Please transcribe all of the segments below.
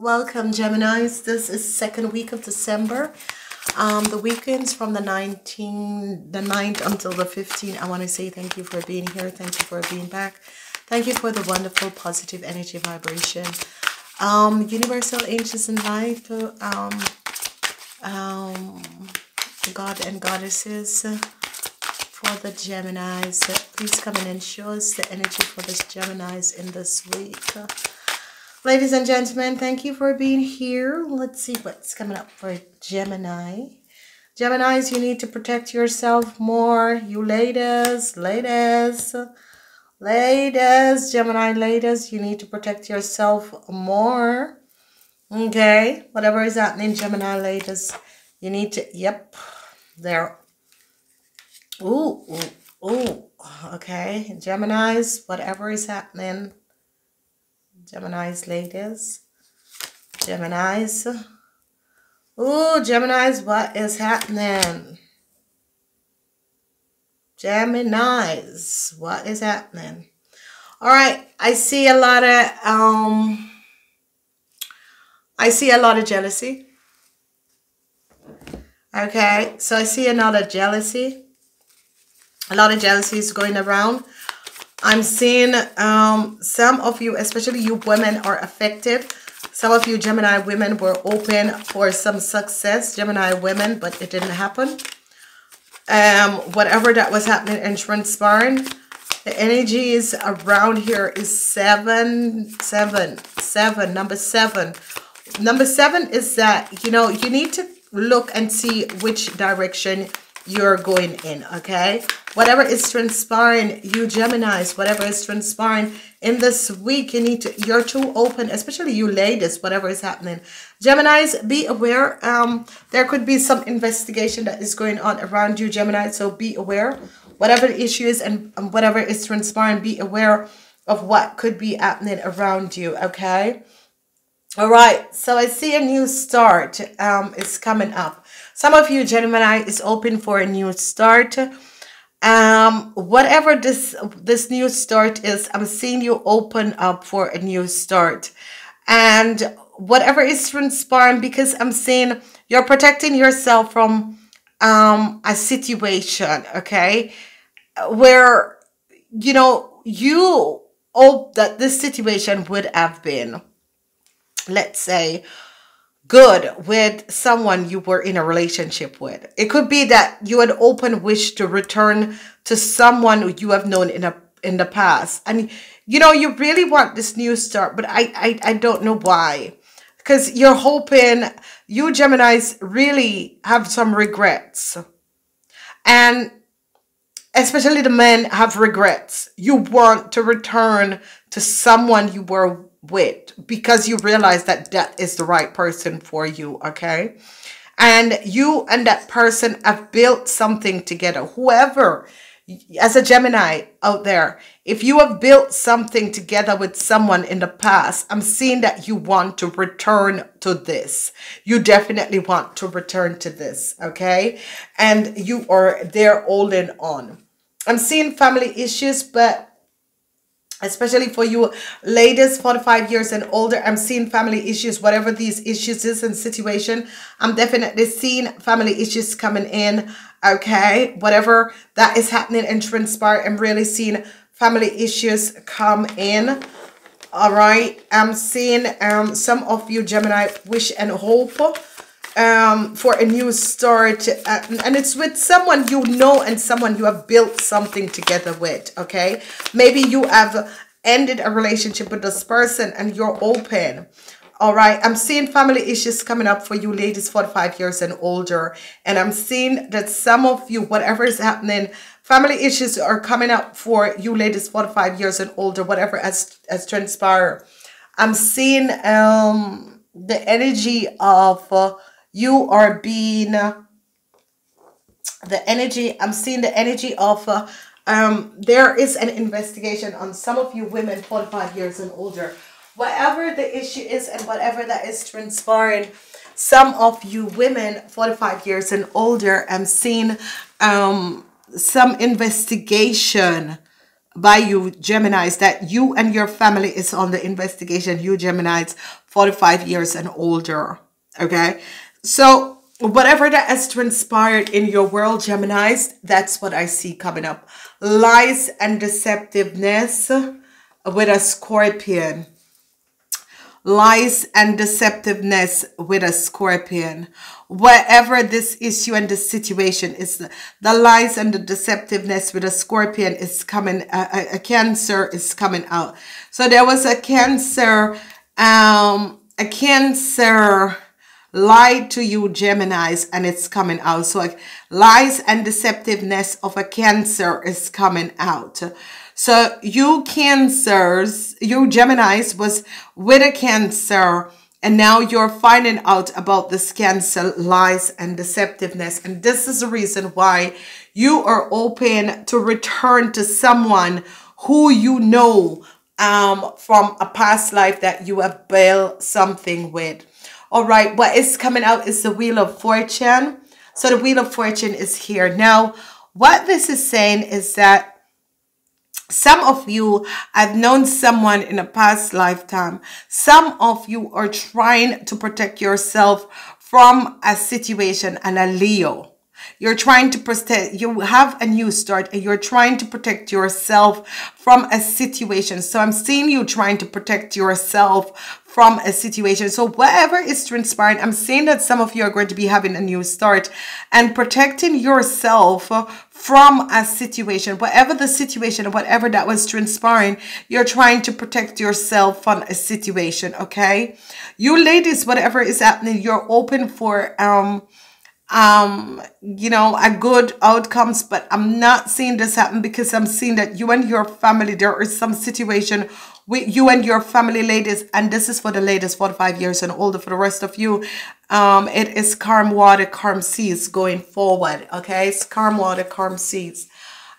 Welcome, Geminis. This is second week of December. The weekends from the 9th until the 15th. I want to say thank you for being here. Thank you for being back. Thank you for the wonderful positive energy vibration. Universal angels in life, God and goddesses for the Geminis. Please come in and show us the energy for this Geminis in this week. Ladies and gentlemen, thank you for being here. Let's see what's coming up for Gemini. Geminis, you need to protect yourself more. You ladies, Gemini ladies, you need to protect yourself more. Okay, whatever is happening, Gemini ladies, you need to, yep, there. Ooh, ooh, ooh, okay, Geminis, whatever is happening. Geminis, ladies. Geminis. Ooh, Geminis, what is happening? Geminis, what is happening? All right, I see a lot of, jealousy. Okay, so I see another jealousy. A lot of jealousy is going around. I'm seeing some of you, especially you women, are affected. Some of you Gemini women were open for some success, Gemini women, but it didn't happen. Whatever that was happening and transpiring, the energies around here is number seven. Number seven is that, you know, you need to look and see which direction you're going in, okay? Whatever is transpiring, you Geminis, whatever is transpiring in this week, you need to, you're too open, especially you ladies, whatever is happening. Geminis, be aware. There could be some investigation that is going on around you, Gemini, so be aware. Whatever the issue is and whatever is transpiring, be aware of what could be happening around you, okay? All right, so I see a new start is coming up. Some of you Gemini is open for a new start. Whatever this new start is, I'm seeing you open up for a new start. And whatever is transpiring, because I'm seeing you're protecting yourself from a situation, okay? Where, you know, you hope that this situation would have been, let's say, good with someone you were in a relationship with. It could be that you had open wish to return to someone you have known in the past. And, you know, you really want this new start, but I don't know why. Because you're hoping, you Geminis really have some regrets. And especially the men have regrets. You want to return to someone you were with because you realize that that is the right person for you, okay? And you and that person have built something together. Whoever, as a Gemini out there, if you have built something together with someone in the past, I'm seeing that you want to return to this. You definitely want to return to this, okay? And you are there holding on. I'm seeing family issues, but especially for you ladies 45 years and older, I'm seeing family issues. Whatever these issues is and situation, I'm definitely seeing family issues coming in, okay? Whatever that is happening and transpire, I'm really seeing family issues come in, all right? I'm seeing some of you Gemini wish and hope for a new start, and it's with someone you know and someone you have built something together with, okay? Maybe you have ended a relationship with this person and you're open, all right? I'm seeing family issues coming up for you ladies 45 years and older, and I'm seeing that some of you, whatever is happening, family issues are coming up for you ladies 45 years and older, whatever has transpired. I'm seeing the energy of there is an investigation on some of you women 45 years and older. Whatever the issue is and whatever that is transpiring, some of you women 45 years and older, I'm seeing some investigation by you Geminis, that you and your family is on the investigation, you Geminis 45 years and older. Okay, so whatever that has transpired in your world, Geminis, that's what I see coming up. Lies and deceptiveness with a Scorpion. Lies and deceptiveness with a Scorpion. Whatever this issue and this situation is, the lies and the deceptiveness with a Scorpion is coming, a Cancer is coming out. So there was a Cancer, lied to you Geminis, and it's coming out. So like, lies and deceptiveness of a Cancer is coming out. So you Cancers, you Geminis was with a Cancer, and now you're finding out about this Cancer, lies and deceptiveness, and this is the reason why you are open to return to someone who you know from a past life that you have built something with. All right, what is coming out is the Wheel of Fortune. So the Wheel of Fortune is here. Now, what this is saying is that some of you have known someone in a past lifetime. Some of you are trying to protect yourself from a situation and a Leo. You're trying to protect, you have a new start and you're trying to protect yourself from a situation. So I'm seeing you trying to protect yourself from a situation. So whatever is transpiring, I'm seeing that some of you are going to be having a new start and protecting yourself from a situation. Whatever the situation, whatever that was transpiring, you're trying to protect yourself from a situation, okay? You ladies, whatever is happening, you're open for, you know, a good outcomes, but I'm not seeing this happen because I'm seeing that you and your family, there is some situation with you and your family, ladies, and this is for the ladies 45 years and older. For the rest of you, it is calm water, calm seas going forward, okay? It's calm water, calm seas.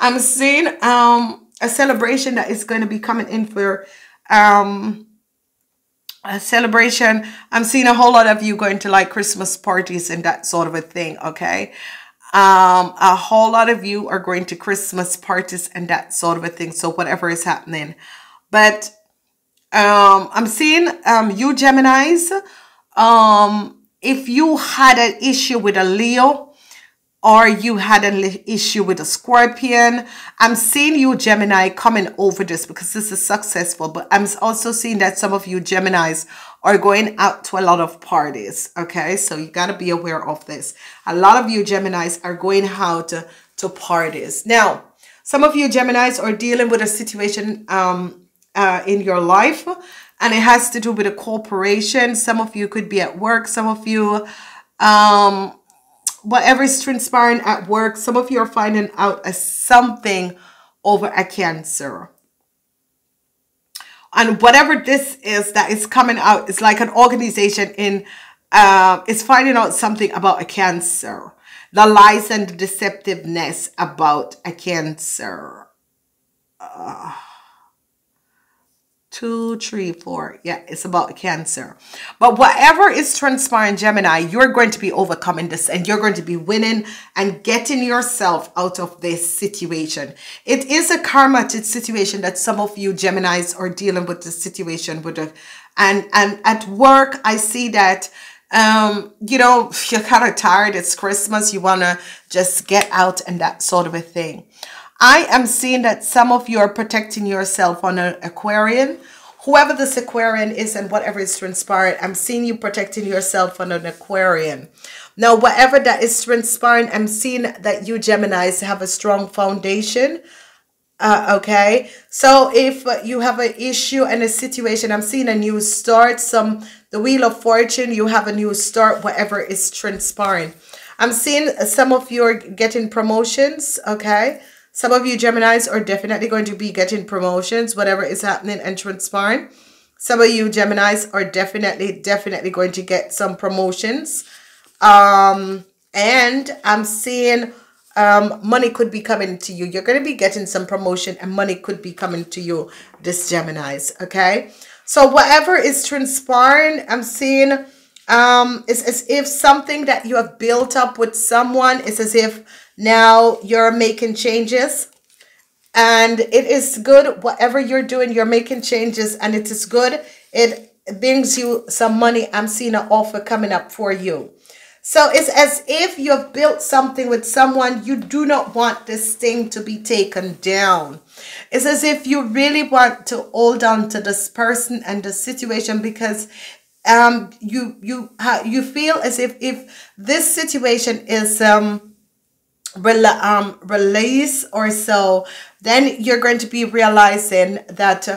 I'm seeing a celebration that is going to be coming in for a celebration. I'm seeing a whole lot of you going to like Christmas parties and that sort of a thing, okay? A whole lot of you are going to Christmas parties and that sort of a thing. So whatever is happening, but I'm seeing you Geminis, if you had an issue with a Leo or you had an issue with a Scorpion, I'm seeing you Gemini coming over this because this is successful. But I'm also seeing that some of you Geminis are going out to a lot of parties, okay? So you got to be aware of this. A lot of you Geminis are going out to parties. Now, some of you Geminis are dealing with a situation in your life, and it has to do with a corporation. Some of you could be at work. Some of you... whatever is transpiring at work, some of you are finding out something over a Cancer. And whatever this is that is coming out, it's like an organization in, it's finding out something about a Cancer. The lies and the deceptiveness about a Cancer. 2, 3, 4. Yeah, it's about a Cancer. But whatever is transpiring, Gemini, you're going to be overcoming this and you're going to be winning and getting yourself out of this situation. It is a karmatic situation that some of you Geminis are dealing with, the situation with the, and at work, I see that, you know, you're kind of tired. It's Christmas. You want to just get out and that sort of a thing. I am seeing that some of you are protecting yourself on an Aquarian. Whoever this Aquarian is and whatever is transpired, I'm seeing you protecting yourself on an Aquarian. Now, whatever that is transpiring, I'm seeing that you Geminis have a strong foundation. Okay, so if you have an issue and a situation, I'm seeing a new start. The Wheel of Fortune, you have a new start, whatever is transpiring. I'm seeing some of you are getting promotions, okay? Some of you Geminis are definitely going to be getting promotions, whatever is happening and transpiring. Some of you Geminis are definitely going to get some promotions. And I'm seeing money could be coming to you. You're going to be getting some promotion and money could be coming to you, this Geminis, okay? So whatever is transpiring, I'm seeing it's as if something that you have built up with someone, it's as if now you're making changes And it is good. Whatever you're doing, you're making changes, and it is good. It brings you some money. I'm seeing an offer coming up for you. So it's as if you have built something with someone. You do not want this thing to be taken down. It's as if you really want to hold on to this person and the situation, because you feel as if this situation is release or so, then you're going to be realizing that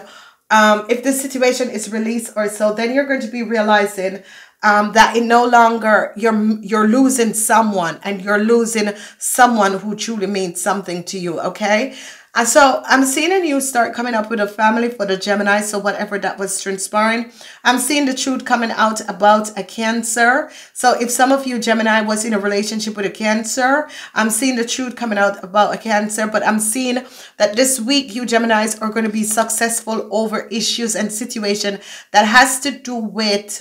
if the situation is released or so, then you're going to be realizing that it no longer, you're losing someone, and you're losing someone who truly means something to you. Okay. And so I'm seeing a new start coming up with a family for the Gemini. So whatever that was transpiring, I'm seeing the truth coming out about a Cancer. So if some of you Gemini was in a relationship with a Cancer, I'm seeing the truth coming out about a Cancer. But I'm seeing that this week you Geminis are going to be successful over issues and situation that has to do with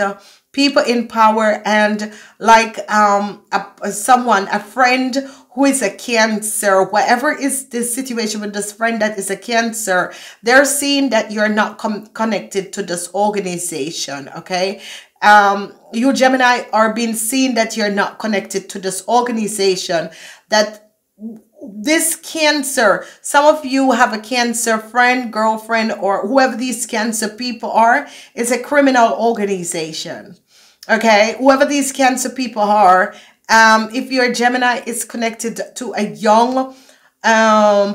people in power, and like a friend who is a Cancer. Whatever is the situation with this friend that is a Cancer, they're seeing that you're not connected to this organization, okay? You Gemini are being seen that you're not connected to this organization, that this Cancer, some of you have a Cancer friend, girlfriend, or whoever these Cancer people are, is a criminal organization, okay? Whoever these Cancer people are, if your Gemini is connected to a young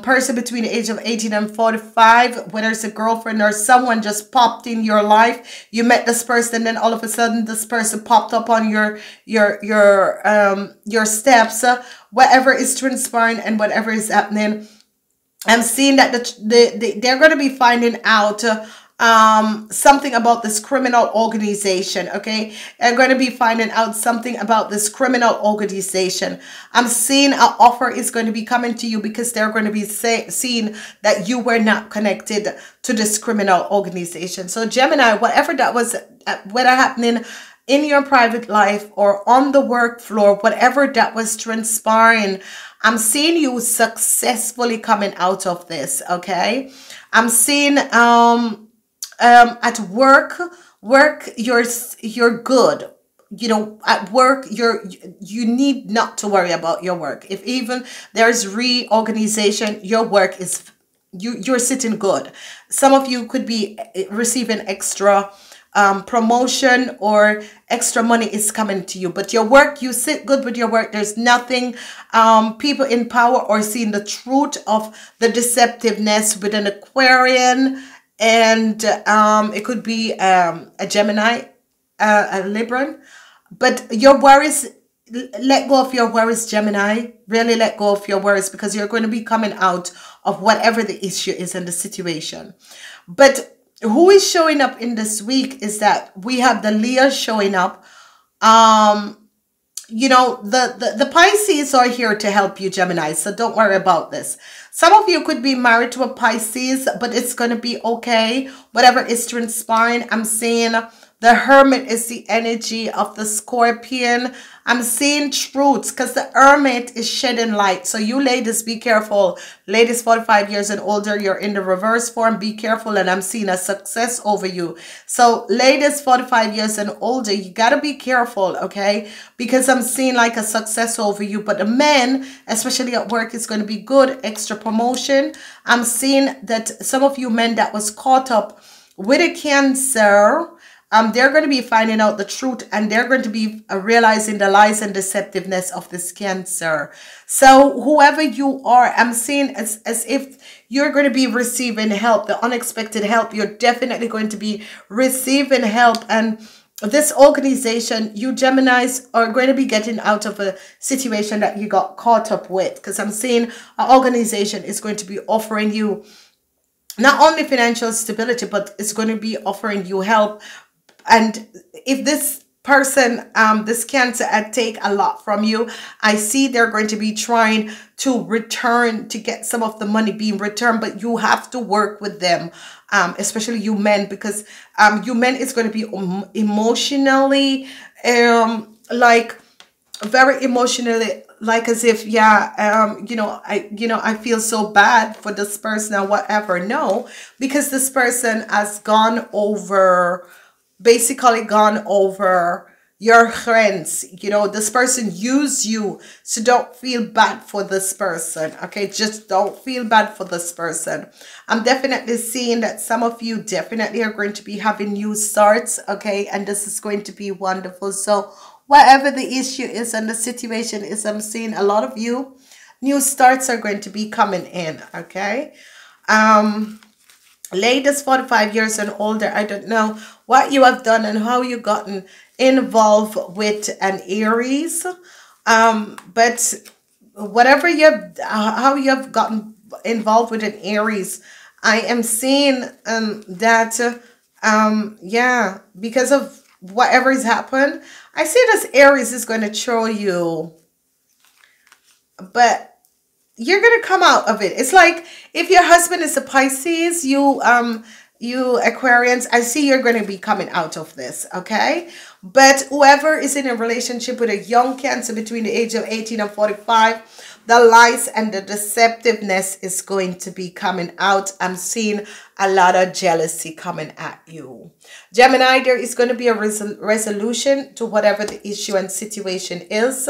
person between the age of 18 and 45, whether it's a girlfriend or someone just popped in your life, you met this person, and then all of a sudden this person popped up on your steps. Whatever is transpiring and whatever is happening, I'm seeing that they're going to be finding out something about this criminal organization, okay? I'm going to be finding out something about this criminal organization. I'm seeing an offer is going to be coming to you, because they're going to be seeing that you were not connected to this criminal organization. So Gemini, whatever that was, whether happening in your private life or on the work floor, whatever that was transpiring, I'm seeing you successfully coming out of this, okay? I'm seeing at work, you're good. You know, at work, you need not to worry about your work. If even there's reorganization, your work is, you're sitting good. Some of you could be receiving extra promotion, or extra money is coming to you. But your work, you sit good with your work. There's nothing. People in power are seeing the truth of the deceptiveness with an Aquarian. And it could be a Gemini, a Libran. But your worries, let go of your worries, Gemini. Really let go of your worries, because you're going to be coming out of whatever the issue is in the situation. But who is showing up in this week is that we have the Leo showing up. You know, the Pisces are here to help you, Gemini, so don't worry about this. Some of you could be married to a Pisces, but it's going to be okay. Whatever is transpiring, I'm seeing the Hermit is the energy of the Scorpion. I'm seeing truths, because the Hermit is shedding light. So you ladies, be careful. Ladies 45 years and older, you're in the reverse form. Be careful, and I'm seeing a success over you. So ladies 45 years and older, you got to be careful, okay? Because I'm seeing like a success over you. But the men, especially at work, is going to be good. Extra promotion. I'm seeing that some of you men that was caught up with a Cancer, they're going to be finding out the truth, and they're going to be realizing the lies and deceptiveness of this Cancer. So whoever you are, I'm seeing as if you're going to be receiving help, the unexpected help. You're definitely going to be receiving help. And this organization, you Geminis are going to be getting out of a situation that you got caught up with, because I'm seeing an organization is going to be offering you not only financial stability, but it's going to be offering you help. And if this person, this Cancer, take a lot from you, I see they're going to be trying to return, to get some of the money being returned, but you have to work with them, especially you men, because you men is going to be emotionally, very emotionally like as if, yeah, I feel so bad for this person or whatever. No, because this person has basically gone over your friends. You know, this person used you. So don't feel bad for this person. Okay, just don't feel bad for this person. I'm definitely seeing that some of you definitely are going to be having new starts. Okay, and this is going to be wonderful. So whatever the issue is and the situation is, I'm seeing a lot of you, new starts are going to be coming in, okay? Ladies 45 years and older, I don't know what you have done and how you gotten involved with an Aries, but whatever how you have gotten involved with an Aries, I am seeing yeah, because of whatever has happened, I see this Aries is going to throw you, but you're going to come out of it. It's like if your husband is a Pisces, you Aquarians, I see you're going to be coming out of this, okay? But whoever is in a relationship with a young Cancer between the age of 18 and 45, the lies and the deceptiveness is going to be coming out. I'm seeing a lot of jealousy coming at you. Gemini, there is going to be a resolution to whatever the issue and situation is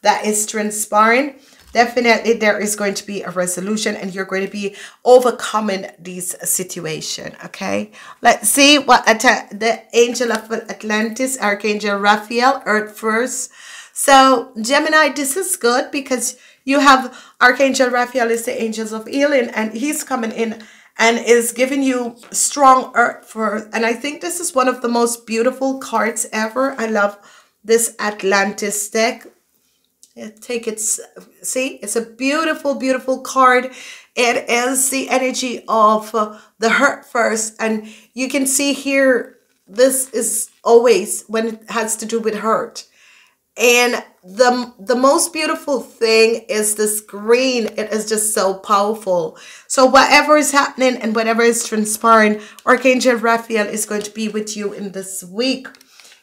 that is transpiring. Definitely, there is going to be a resolution and you're going to be overcoming this situation, okay? Let's see what the angel of Atlantis, Archangel Raphael, Earth first. So, Gemini, this is good because you have Archangel Raphael is the angels of healing, and he's coming in and is giving you strong earth for, and I think this is one of the most beautiful cards ever. I love this Atlantis deck. Take it, see, it's a beautiful, beautiful card. It is the energy of the hurt first, and you can see here, this is always when it has to do with hurt. And the most beautiful thing is this green. It is just so powerful. So whatever is happening and whatever is transpiring, Archangel Raphael is going to be with you in this week.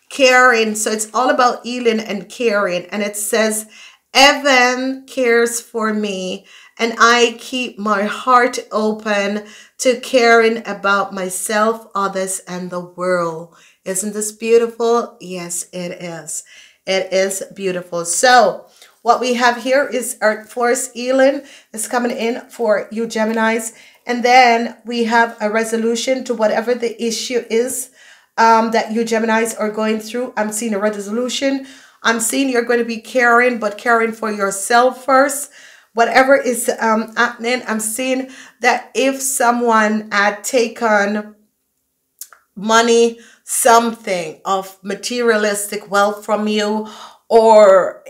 Caring. So it's all about healing and caring. And it says, heaven cares for me, and I keep my heart open to caring about myself, others, and the world. Isn't this beautiful? Yes, it is. It is beautiful. So what we have here is Earth Force healing is coming in for you Geminis. And then we have a resolution to whatever the issue is that you Geminis are going through. I'm seeing a resolution. I'm seeing you're going to be caring, but caring for yourself first. Whatever is happening, I'm seeing that if someone had taken money, something of materialistic wealth from you, or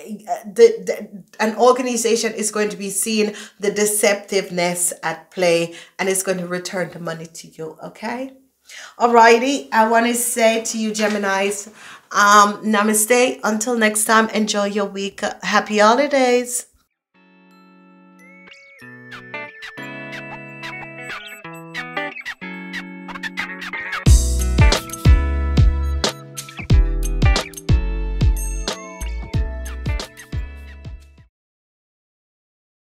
an organization is going to be seeing the deceptiveness at play, and it's going to return the money to you, okay? Alrighty, I want to say to you Geminis, namaste. Until next time, enjoy your week. Happy holidays.